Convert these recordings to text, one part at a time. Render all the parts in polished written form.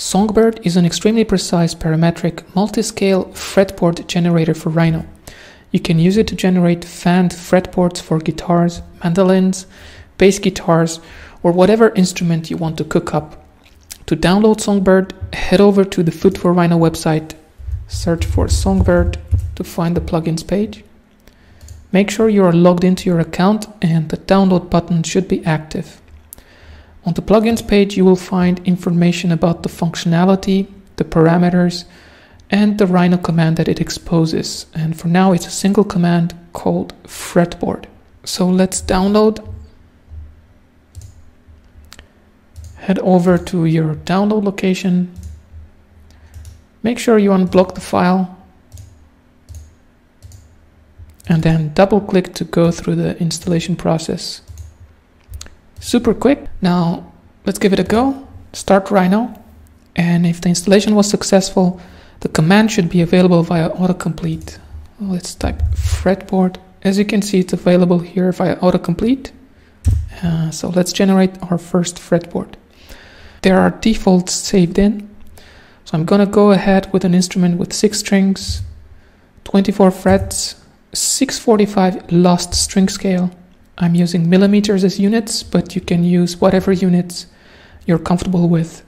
Songbird is an extremely precise parametric multi-scale fretboard generator for Rhino. You can use it to generate fanned fretboards for guitars, mandolins, bass guitars, or whatever instrument you want to cook up. To download Songbird, head over to the Food for Rhino website, search for Songbird to find the plugins page. Make sure you are logged into your account and the download button should be active. On the plugins page, you will find information about the functionality, the parameters, and the Rhino command that it exposes. And for now, it's a single command called fretboard. So let's download. Head over to your download location. Make sure you unblock the file. And then double-click to go through the installation process. Super quick. Now let's give it a go. Start Rhino, and if the installation was successful, the command should be available via autocomplete. Let's type fretboard. As you can see, it's available here via autocomplete. So let's generate our first fretboard. There are defaults saved in, so I'm gonna go ahead with an instrument with 6 strings, 24 frets, 645 lost string scale. I'm using millimeters as units, but you can use whatever units you're comfortable with.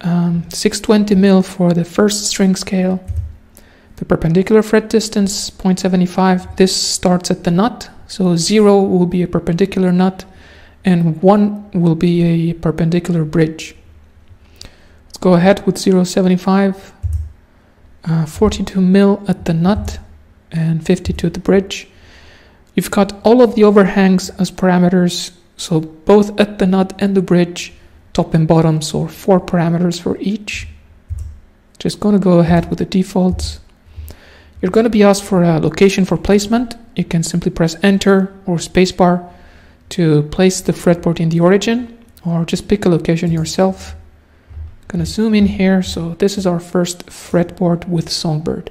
620 mil for the first string scale. The perpendicular fret distance, 0.75. This starts at the nut, so 0 will be a perpendicular nut, and 1 will be a perpendicular bridge. Let's go ahead with 0.75, 42 mil at the nut, and 52 at the bridge. You've got all of the overhangs as parameters, so both at the nut and the bridge, top and bottom, so 4 parameters for each. Just gonna go ahead with the defaults. You're gonna be asked for a location for placement. You can simply press enter or spacebar to place the fretboard in the origin, or just pick a location yourself. Gonna zoom in here, so this is our first fretboard with Songbird.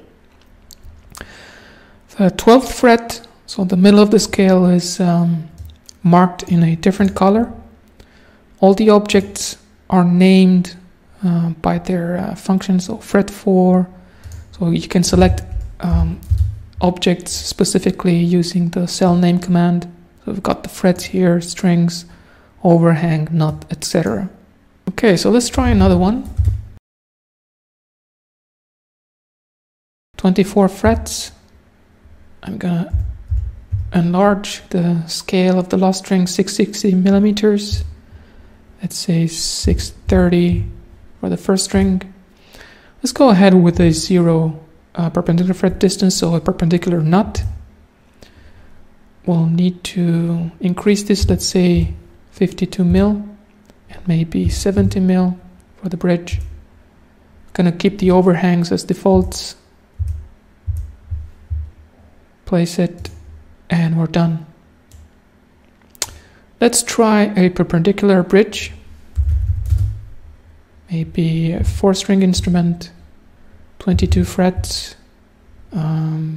The 12th fret, so the middle of the scale, is marked in a different color. All the objects are named by their functions, so fret 4. So you can select objects specifically using the cell name command. So we've got the frets here, strings, overhang, nut, etc. Okay, so let's try another one. 24 frets. I'm gonna enlarge the scale of the lost string 660 millimeters. Let's say 630 for the first string. Let's go ahead with a 0 perpendicular fret distance, so a perpendicular nut. We'll need to increase this, let's say 52 mil and maybe 70 mil for the bridge. Gonna keep the overhangs as defaults. Place it. And we're done. Let's try a perpendicular bridge, maybe a 4-string instrument, 22 frets,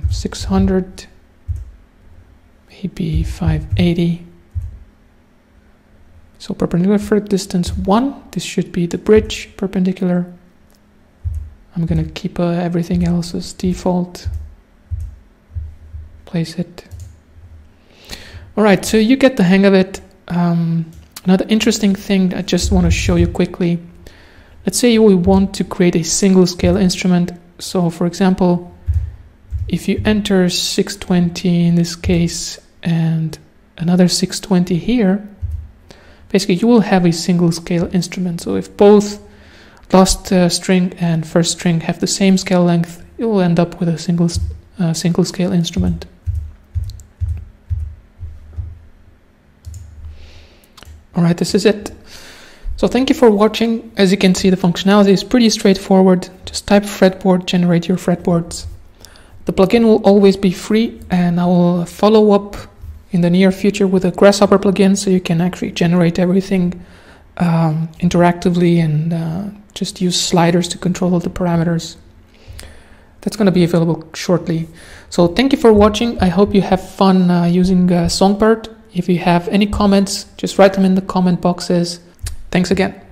600, maybe 580. So perpendicular fret distance 1, this should be the bridge perpendicular. I'm gonna keep everything else as default, place it. Alright, so you get the hang of it. Another interesting thing I just want to show you quickly. Let's say you will want to create a single scale instrument. So for example, if you enter 620 in this case and another 620 here, basically you will have a single scale instrument. So if both last string and first string have the same scale length, you will end up with a single scale instrument. Alright, this is it. So thank you for watching. As you can see, the functionality is pretty straightforward. Just type fretboard, generate your fretboards. The plugin will always be free, and I will follow up in the near future with a Grasshopper plugin, so you can actually generate everything interactively and just use sliders to control all the parameters. That's going to be available shortly. So thank you for watching. I hope you have fun using Songbird. If you have any comments, just write them in the comment boxes. Thanks again.